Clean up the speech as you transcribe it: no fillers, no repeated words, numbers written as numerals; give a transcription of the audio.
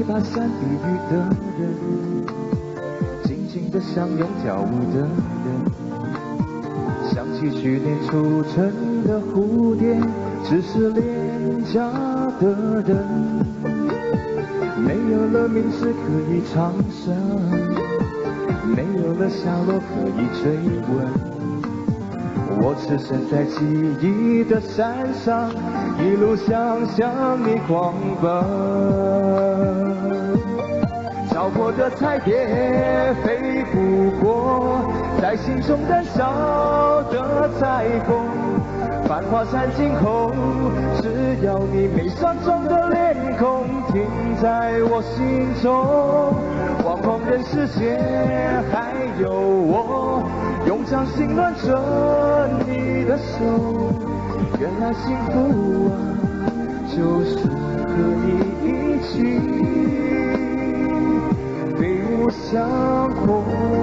一把伞避雨的人，静静的相拥跳舞的人，想起去年初成的蝴蝶，只是恋家的人，没有了名字可以唱响，没有了下落可以追问。 我只身在记忆的山上，一路向你狂奔。找过的彩蝶飞不过，在心中燃烧的彩虹。繁华散尽后，只要你没酸肿的脸孔停在我心中，望空人世间还有我。 用掌心暖着你的手，原来幸福啊，就是和你一起，并无相逢。